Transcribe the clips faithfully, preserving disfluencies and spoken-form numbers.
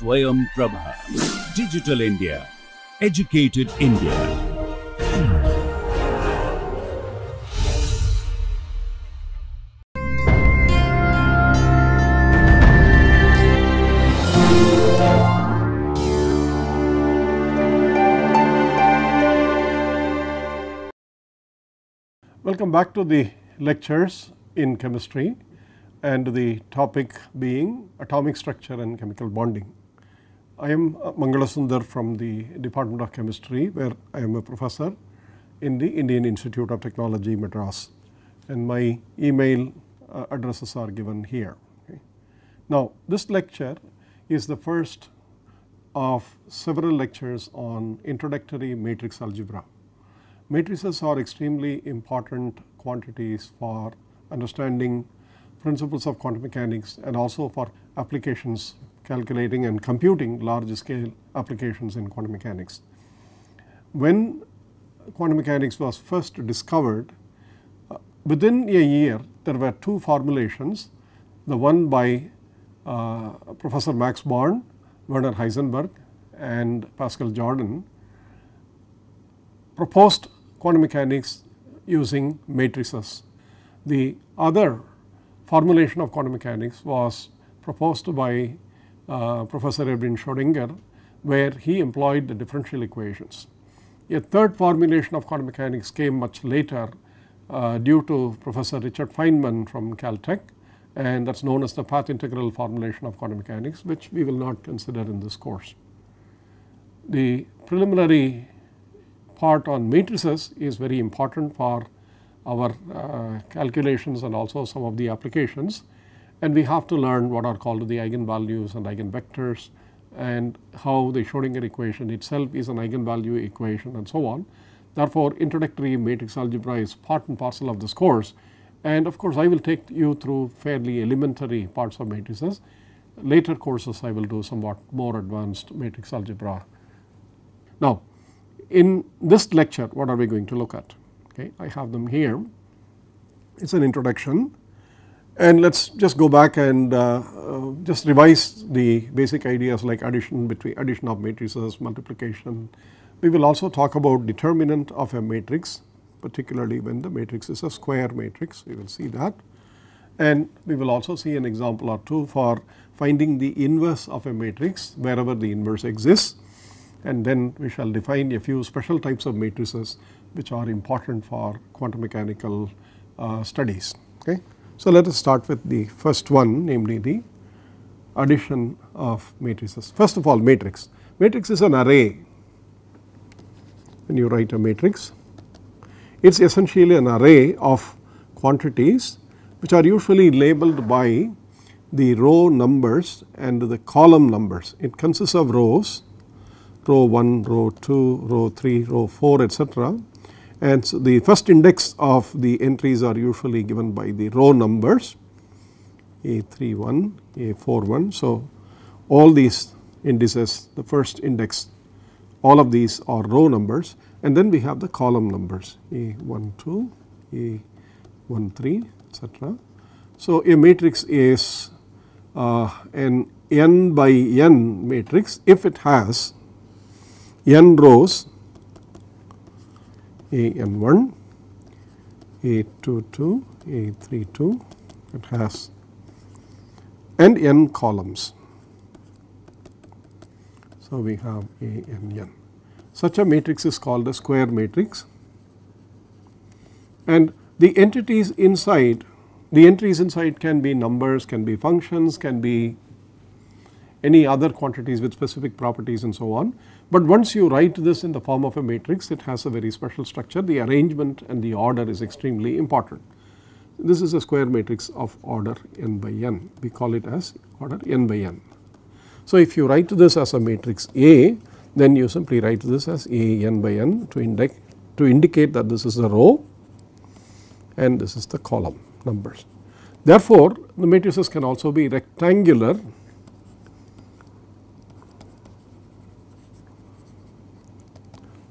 Swayam Prabha. Digital India. Educated India. Welcome back to the lectures in chemistry, and the topic being atomic structure and chemical bonding. I am Mangala Sundar from the Department of Chemistry, where I am a professor in the Indian Institute of Technology, Madras, and my email uh, addresses are given here. Okay. Now, this lecture is the first of several lectures on introductory matrix algebra. Matrices are extremely important quantities for understanding principles of quantum mechanics and also for applications, calculating and computing large scale applications in quantum mechanics. When quantum mechanics was first discovered, uh, within a year there were two formulations, the one by uh, Professor Max Born, Werner Heisenberg and Pascal Jordan proposed quantum mechanics using matrices. The other formulation of quantum mechanics was proposed by uh, Professor Erwin Schrödinger, where he employed the differential equations. A third formulation of quantum mechanics came much later uh, due to Professor Richard Feynman from Caltech, and that is known as the path integral formulation of quantum mechanics, which we will not consider in this course. The preliminary part on matrices is very important for our uh, calculations and also some of the applications, and we have to learn what are called the eigenvalues and eigenvectors, and how the Schrödinger equation itself is an eigenvalue equation and so on. Therefore, introductory matrix algebra is part and parcel of this course, and of course I will take you through fairly elementary parts of matrices. Later courses I will do somewhat more advanced matrix algebra. Now, in this lecture, what are we going to look at? Okay, I have them here. It is an introduction, and let us just go back and uh, uh, just revise the basic ideas like addition between addition of matrices, multiplication. We will also talk about determinant of a matrix, particularly when the matrix is a square matrix, we will see that. And we will also see an example or two for finding the inverse of a matrix wherever the inverse exists. And then we shall define a few special types of matrices which are important for quantum mechanical uh, studies. Okay. So, let us start with the first one, namely the addition of matrices. First of all, matrix. Matrix is an array. When you write a matrix, it is essentially an array of quantities which are usually labeled by the row numbers and the column numbers. It consists of rows. row one, row two, row three, row four, et cetera. And so the first index of the entries are usually given by the row numbers A thirty-one, A forty-one. So, all these indices, the first index, all of these are row numbers, and then we have the column numbers A twelve, A thirteen, et cetera. So, a matrix is uh, an n by n matrix if it has n rows A N one, A twenty-two, A thirty-two, it has, and n columns. So, we have A N N. Such a matrix is called a square matrix, and the entities inside, the entries inside can be numbers, can be functions, can be any other quantities with specific properties and so on. But once you write this in the form of a matrix, it has a very special structure. The arrangement and the order is extremely important. This is a square matrix of order n by n. We call it as order n by n. So, if you write this as a matrix A, then you simply write this as A n by n to, indic to indicate that this is the row and this is the column numbers. Therefore, the matrices can also be rectangular .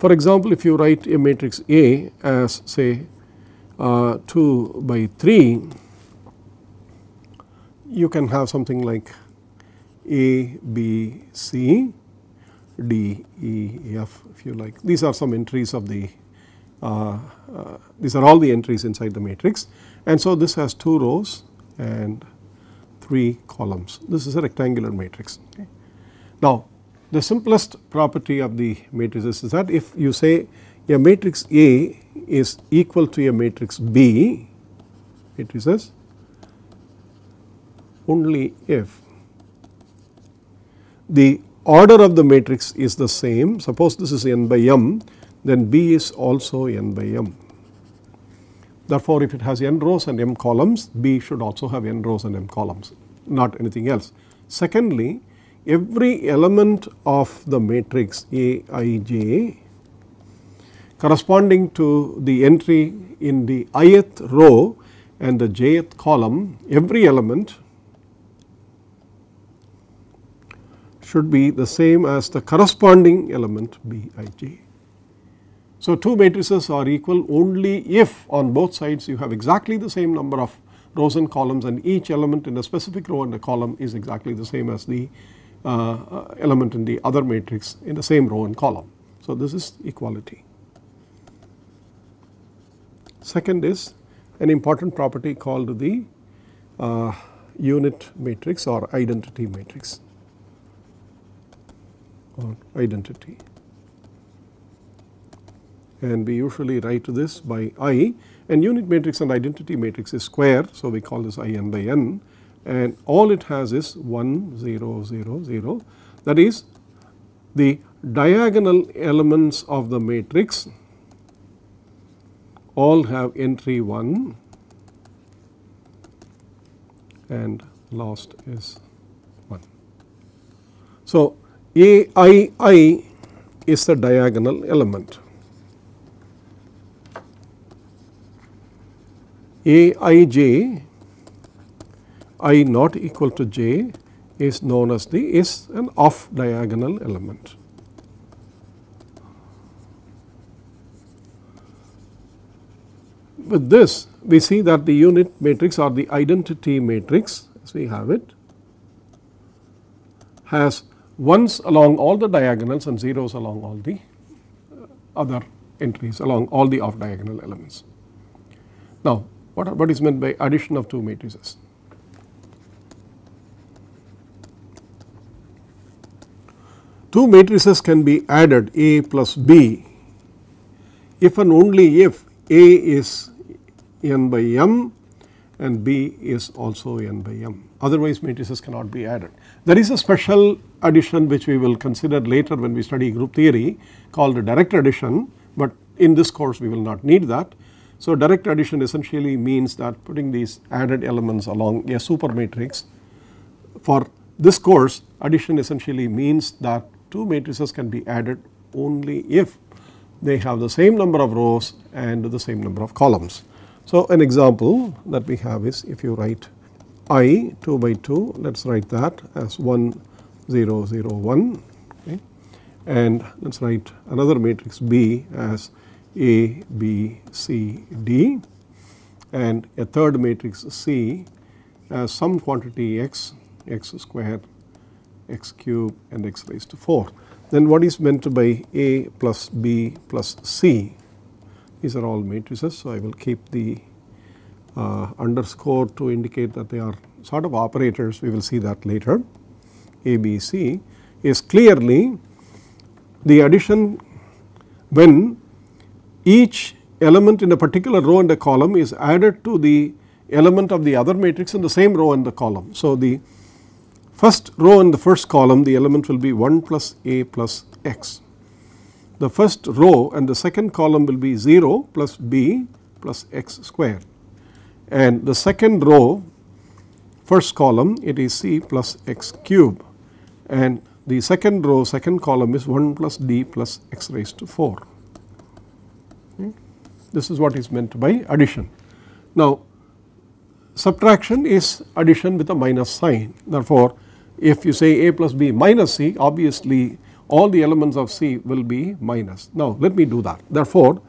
For example, if you write a matrix A as say uh, two by three, you can have something like A, B, C, D, E, F, if you like. These are some entries of the, uh, uh, these are all the entries inside the matrix. And so this has two rows and three columns. This is a rectangular matrix. Okay. Now, the simplest property of the matrices is that if you say a matrix A is equal to a matrix B, matrices, only if the order of the matrix is the same. Suppose this is n by m, then B is also n by m. Therefore, if it has n rows and m columns, B should also have n rows and m columns, not anything else. Secondly, every element of the matrix Aij corresponding to the entry in the ith row and the jth column, every element should be the same as the corresponding element Bij. So, two matrices are equal only if on both sides you have exactly the same number of rows and columns and each element in a specific row and a column is exactly the same as the uh, element in the other matrix in the same row and column. So, this is equality. Second is an important property called the uh, unit matrix or identity matrix or identity, and we usually write this by I, and unit matrix and identity matrix is square, so we call this I n by n, and all it has is one, zero, zero, zero, that is the diagonal elements of the matrix all have entry one and last is one. So, Aii is the diagonal element. Aij, I not equal to j, is known as the is an off diagonal element. With this, we see that the unit matrix or the identity matrix as we have it has ones along all the diagonals and zeros along all the other entries along all the off diagonal elements. Now, what, are, what is meant by addition of two matrices? Two matrices can be added A plus B if and only if A is n by m and B is also n by m. Otherwise, matrices cannot be added. There is a special addition which we will consider later when we study group theory called direct addition, but in this course we will not need that. So, direct addition essentially means that putting these added elements along a super matrix. For this course, addition essentially means that two matrices can be added only if they have the same number of rows and the same number of columns. So, an example that we have is if you write I two by two, let us write that as one, zero, zero, one, okay, and let us write another matrix B as A, B, C, D, and a third matrix C as some quantity x, x squared, x cubed and x raised to four. Then what is meant by A plus B plus C? These are all matrices, so I will keep the uh, underscore to indicate that they are sort of operators, we will see that later. A, B, C is clearly the addition when each element in a particular row and a column is added to the element of the other matrix in the same row and the column. So, the first row and the first column, the element will be one plus A plus x. The first row and the second column will be zero plus B plus x squared. And the second row, first column, it is C plus x cube. And the second row, second column is one plus D plus x raised to four. This is what is meant by addition. Now, subtraction is addition with a minus sign. Therefore, if you say A plus B minus C, obviously all the elements of C will be minus. Now, let me do that. Therefore,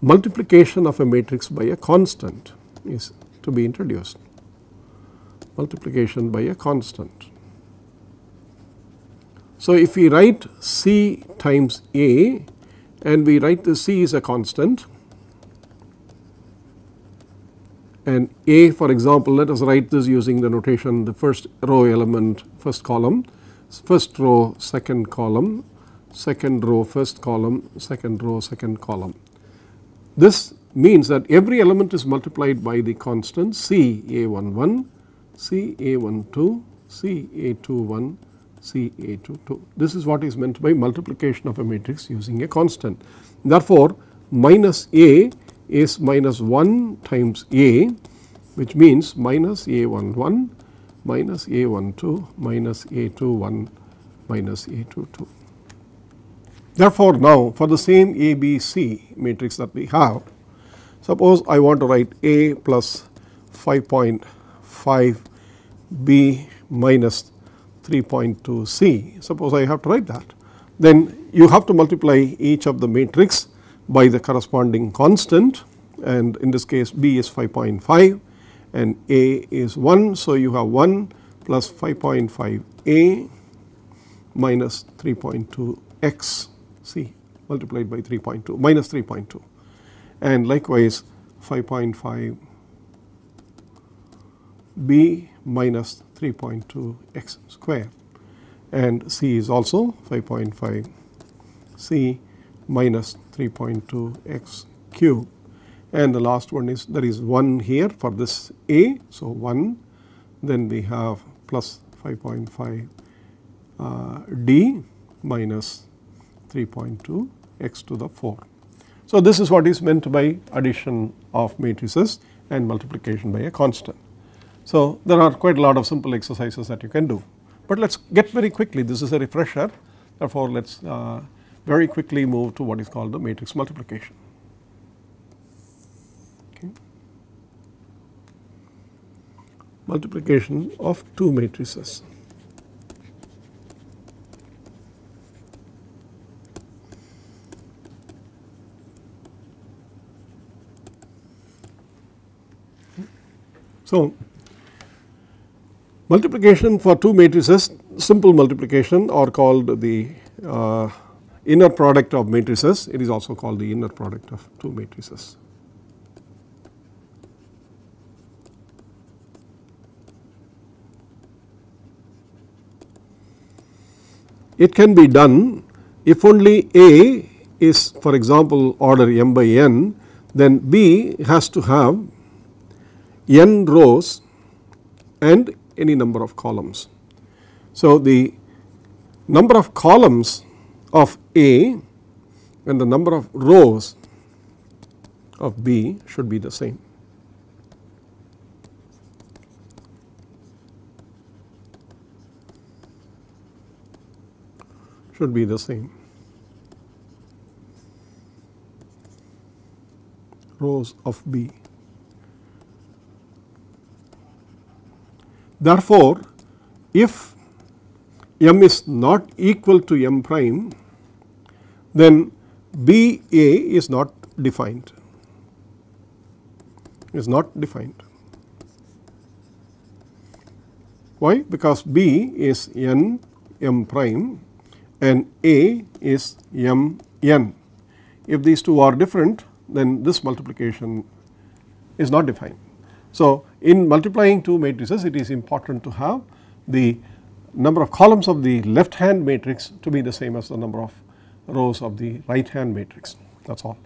multiplication of a matrix by a constant is to be introduced. Multiplication by a constant. So, if we write C times A and we write the C is a constant and A, for example, let us write this using the notation the first row element, first column, first row, second column, second row, first column, second row, second column. This means that every element is multiplied by the constant C A one one, C A one two, C A two one, C A two two. This is what is meant by multiplication of a matrix using a constant. Therefore, minus A is minus one times A, which means minus A one one, minus A one two, minus A two one, minus A two two. Therefore, now for the same A B C matrix that we have, suppose I want to write A plus five point five, B minus three point two, C. Suppose I have to write that. Then you have to multiply each of the matrix by the corresponding constant, and in this case B is five point five and A is one. So, you have one plus five point five A minus three point two X, C multiplied by three point two, minus three point two, and likewise five point five B minus three point two X square, and C is also five point five C minus three point two X cube, and the last one is there is one here for this A, so one, then we have plus five point five uh, D minus three point two X to the four. So, this is what is meant by addition of matrices and multiplication by a constant. So, there are quite a lot of simple exercises that you can do, but let us get very quickly, this is a refresher, therefore let us uh, very quickly move to what is called the matrix multiplication. Okay. Multiplication of two matrices. So, multiplication for two matrices, simple multiplication, or called the uh, inner product of matrices. It is also called the inner product of two matrices. It can be done if only A is, for example, order m by n, then B has to have n rows and any number of columns. So, the number of columns of A and the number of rows of B should be the same. Should be the same. Rows of B. Therefore, if m is not equal to m prime, then B A is not defined, is not defined. Why? Because B is n m prime and A is m n. If these two are different, then this multiplication is not defined. So, in multiplying two matrices, it is important to have the number of columns of the left hand matrix to be the same as the number of rows of the right hand matrix, that is all.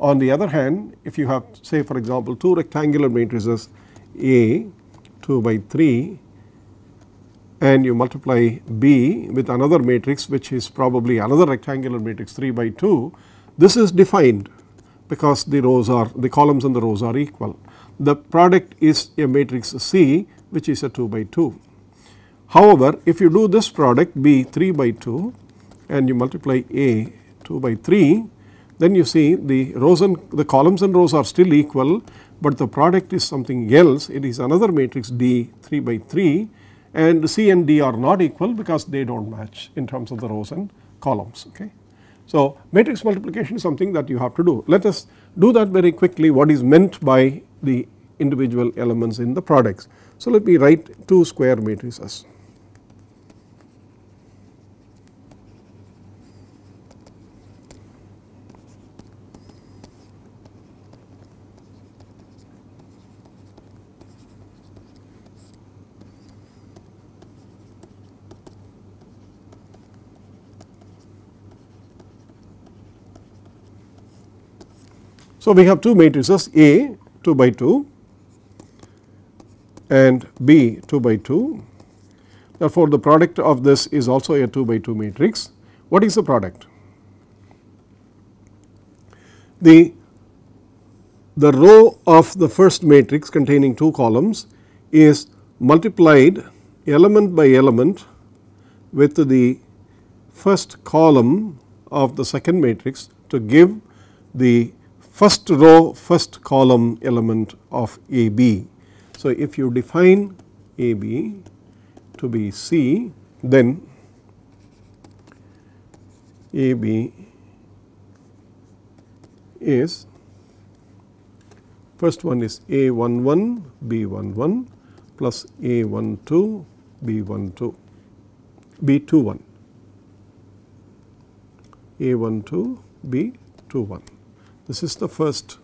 On the other hand, if you have, say, for example, two rectangular matrices A two by three and you multiply B with another matrix which is probably another rectangular matrix three by two, this is defined because the rows are, the columns and the rows are equal. The product is a matrix C which is a two by two. However, if you do this product B three by two and you multiply A two by three, then you see the rows and the columns and rows are still equal, but the product is something else. It is another matrix D three by three, and C and D are not equal because they do not match in terms of the rows and columns. Okay. So, matrix multiplication is something that you have to do. Let us do that very quickly, what is meant by the individual elements in the products. So, let me write two square matrices. So, we have two matrices A two by two and B two by two. Therefore, the product of this is also a two by two matrix. What is the product? The, the row of the first matrix containing two columns is multiplied element by element with the first column of the second matrix to give the first row, first column element of A B. So, if you define A B to be C, then A B is, first one is A one one, B one one plus A one two, B one two, B two one, A one two, B two one. This is the first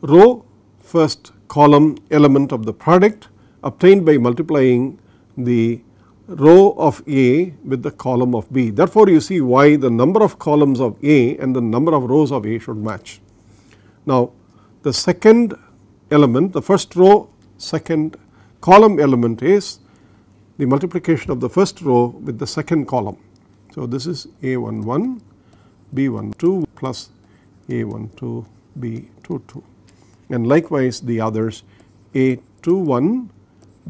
row, first column element of the product obtained by multiplying the row of A with the column of B. Therefore, you see why the number of columns of A and the number of rows of A should match. Now, the second element, the first row, second column element is the multiplication of the first row with the second column. So, this is A one one, B one two plus A one two, B two two, and likewise the others A two one,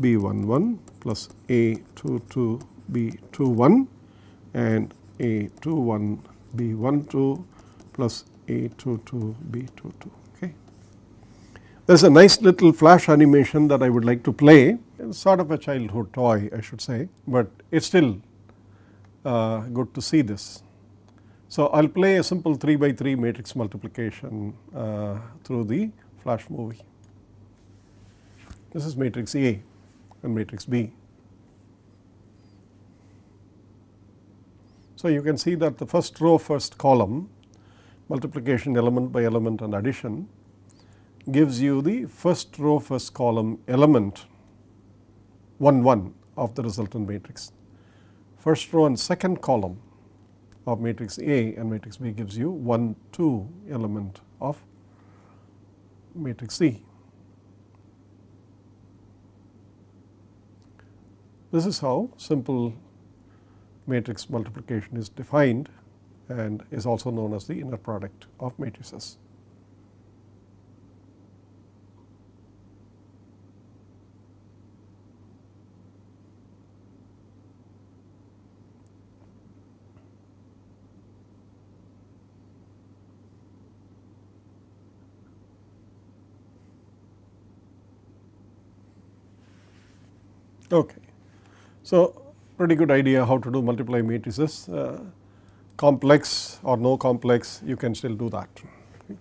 B one one plus A two two, B two one and A two one, B one two plus A two two, B two two. Okay. There is a nice little flash animation that I would like to play. It's sort of a childhood toy, I should say, but it's still uh, good to see this. So, I will play a simple three by three matrix multiplication uh, through the flash movie. This is matrix A and matrix B. So, you can see that the first row, first column, multiplication element by element and addition gives you the first row, first column element one one of the resultant matrix. First row and second column of matrix A and matrix B gives you one two element of matrix C. This is how simple matrix multiplication is defined and is also known as the inner product of matrices. Okay. So, pretty good idea how to do multiply matrices, uh, complex or no complex, you can still do that. Okay.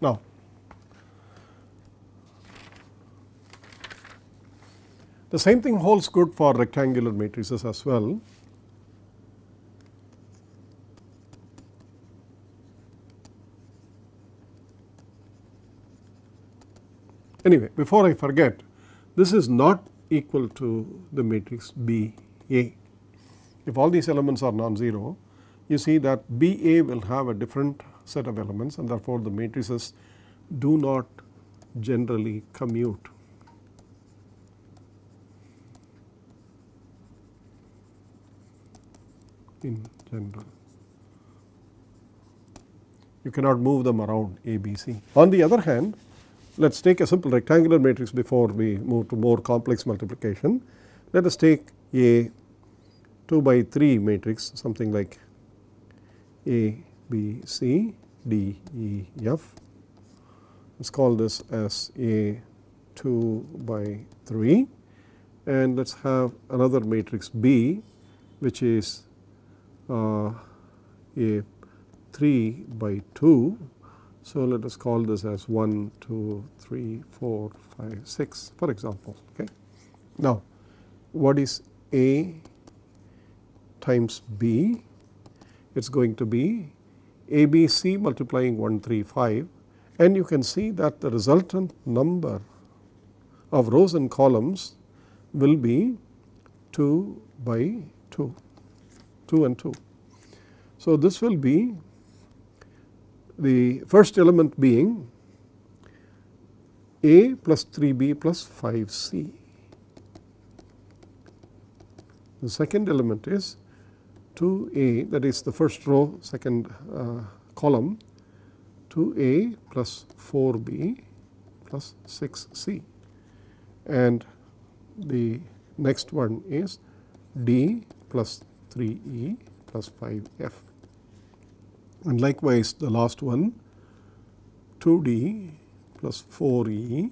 Now, the same thing holds good for rectangular matrices as well. Anyway, before I forget, this is not equal to the matrix B A. If all these elements are non-zero, you see that B A will have a different set of elements and therefore the matrices do not generally commute. In general, you cannot move them around A, B, C. On the other hand, let us take a simple rectangular matrix before we move to more complex multiplication. Let us take a two by three matrix, something like A, B, C, D, E, F. Let us call this as A two by three and let us have another matrix B, which is uh, A three by two. So, let us call this as one, two, three, four, five, six for example. Okay. Now, what is A times B? It is going to be A B C multiplying one, three, five, and you can see that the resultant number of rows and columns will be two by two, two and two. So, this will be the first element being A plus three B plus five C. The second element is two A, that is the first row, second uh, column, two A plus four B plus six C, and the next one is D plus three E plus five F, and likewise the last one, two D plus four E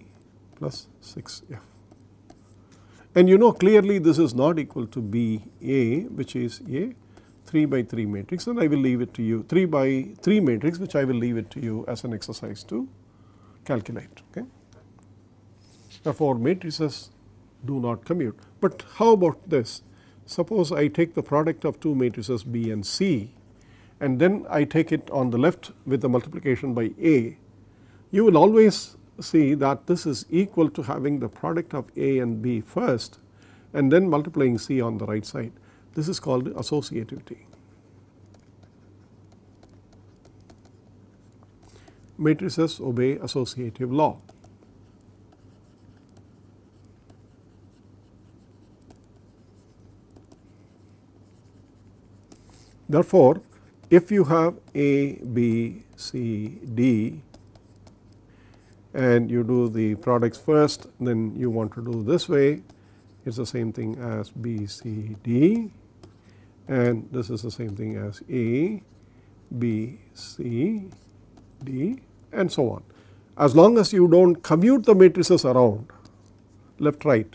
plus six F. And you know clearly this is not equal to B A, which is a three by three matrix, and I will leave it to you, three by three matrix, which I will leave it to you as an exercise to calculate. Okay. Therefore, matrices do not commute. But how about this? Suppose I take the product of two matrices B and C, and then I take it on the left with the multiplication by A. You will always see that this is equal to having the product of A and B first and then multiplying C on the right side. This is called associativity. Matrices obey associative law. Therefore, if you have A, B, C, D, and you do the products first, then you want to do this way, it is the same thing as B, C, D, and this is the same thing as A, B, C, D, and so on. As long as you do not commute the matrices around left, right,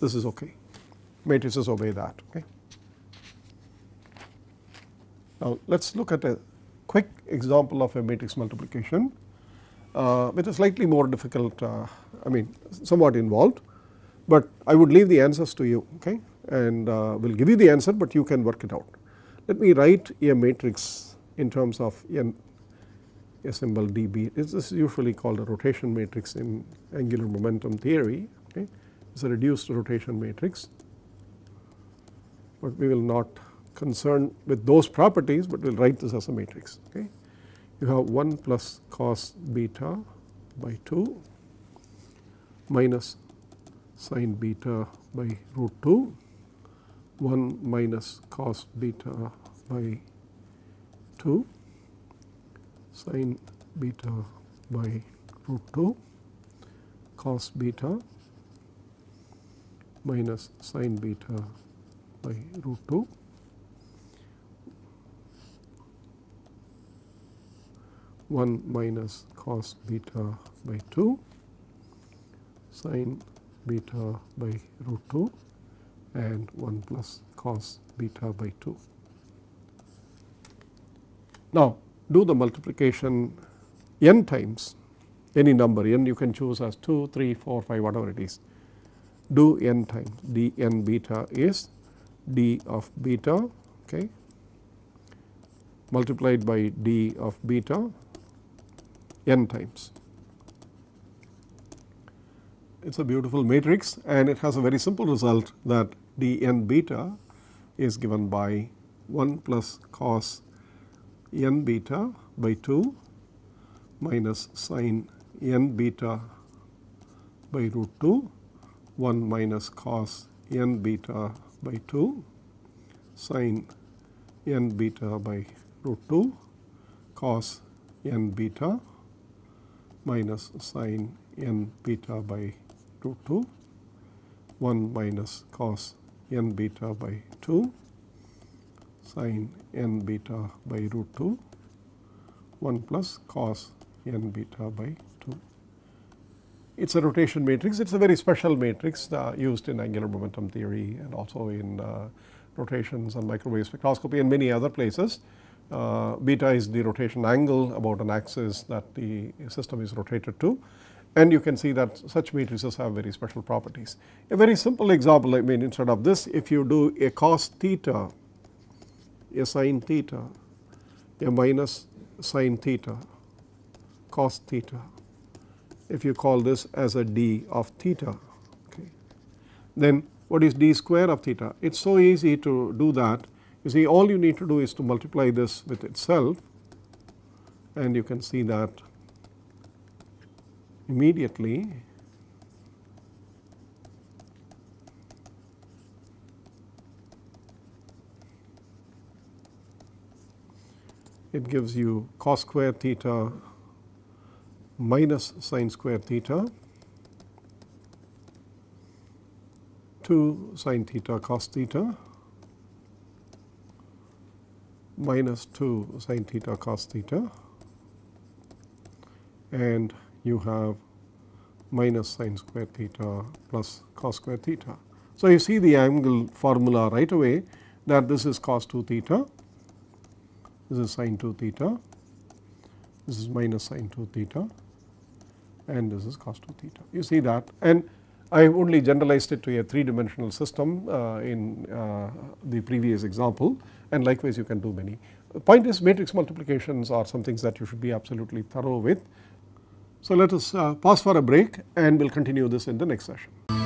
this is okay. Matrices obey that. Okay. Now, let us look at a quick example of a matrix multiplication. Uh, with a slightly more difficult, uh, I mean somewhat involved, but I would leave the answers to you, okay, and uh, will give you the answer, but you can work it out. Let me write a matrix in terms of an, a symbol D B. This is usually called a rotation matrix in angular momentum theory, okay. It is a reduced rotation matrix, but we will not concern with those properties, but we will write this as a matrix, okay. You have one plus cos beta by two minus sin beta by root two, one minus cos beta by two, sin beta by root two, cos beta minus sin beta by root two. one minus cos beta by two, sin beta by root two, and one plus cos beta by two. Now, do the multiplication n times, any number n you can choose as two, three, four, five, whatever it is. Do n times. Dn beta is d of beta, okay, multiplied by d of beta n times. It is a beautiful matrix, and it has a very simple result that dn beta is given by one plus cos n beta by two minus sin n beta by root two, one minus cos n beta by two, sin n beta by root two, cos n beta minus sin n beta by root two, one minus cos n beta by two, sin n beta by root two, one plus cos n beta by two. It is a rotation matrix. It is a very special matrix uh, used in angular momentum theory and also in uh, rotations and microwave spectroscopy and many other places. Uh, beta is the rotation angle about an axis that the system is rotated to, and you can see that such matrices have very special properties. A very simple example, I mean instead of this, if you do a cos theta, a sin theta, a minus sin theta, cos theta, if you call this as a d of theta, okay, then what is d square of theta? It is so easy to do that. You see, all you need to do is to multiply this with itself and you can see that immediately it gives you cos square theta minus sine square theta to sine theta cos theta minus two sine theta cos theta, and you have minus sine square theta plus cos square theta. So, you see the angle formula right away, that this is cos two theta, this is sine two theta, this is minus sine two theta, and this is cos two theta. You see that, and I have only generalized it to a three dimensional system uh, in uh, the previous example, and likewise you can do many. The point is, matrix multiplications are some things that you should be absolutely thorough with. So, let us uh, pause for a break, and we will continue this in the next session.